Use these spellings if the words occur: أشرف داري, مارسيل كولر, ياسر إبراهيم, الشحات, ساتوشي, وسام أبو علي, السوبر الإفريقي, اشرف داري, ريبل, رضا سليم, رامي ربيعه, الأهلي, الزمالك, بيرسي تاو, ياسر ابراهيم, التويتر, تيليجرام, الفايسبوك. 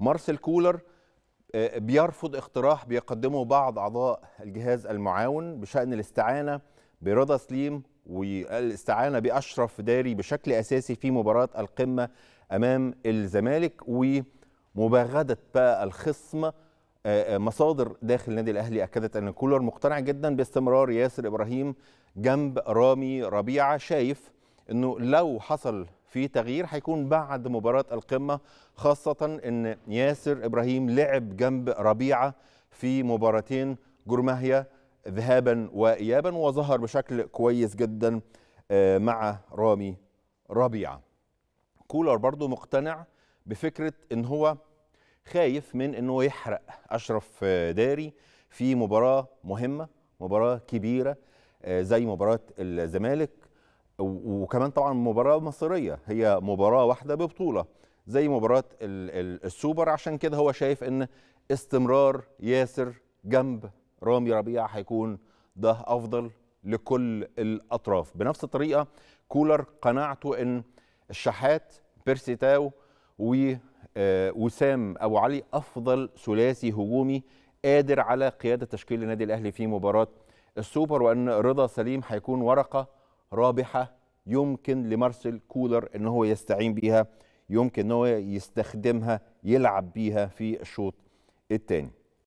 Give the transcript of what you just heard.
مارسيل كولر بيرفض اقتراح بيقدمه بعض أعضاء الجهاز المعاون بشأن الاستعانة برضا سليم والاستعانة بأشرف داري بشكل أساسي في مباراة القمة أمام الزمالك، ومباغتة بقى الخصم. مصادر داخل النادي الأهلي أكدت أن كولر مقتنع جدا باستمرار ياسر إبراهيم جنب رامي ربيعه، شايف أنه لو حصل في تغيير هيكون بعد مباراة القمة، خاصة أن ياسر إبراهيم لعب جنب ربيعه في مباراتين جرماهية ذهابا وإيابا وظهر بشكل كويس جدا مع رامي ربيعه. كولر برضو مقتنع بفكرة أن هو خايف من أنه يحرق أشرف داري في مباراة مهمة، مباراة كبيرة زي مباراة الزمالك، وكمان طبعا مباراة مصرية، هي مباراة واحدة ببطولة زي مباراة السوبر. عشان كده هو شايف أن استمرار ياسر جنب رامي ربيعه هيكون ده أفضل لكل الأطراف. بنفس الطريقة كولر قناعته أن الشحات بيرسي تاو وسام أبو علي أفضل ثلاثي هجومي قادر على قيادة تشكيل النادي الأهلي في مباراة السوبر، وأن رضا سليم هيكون ورقة رابحة يمكن لمارسيل كولر أنه هو يستعين بيها، يمكن أنه يستخدمها يلعب بيها في الشوط الثاني.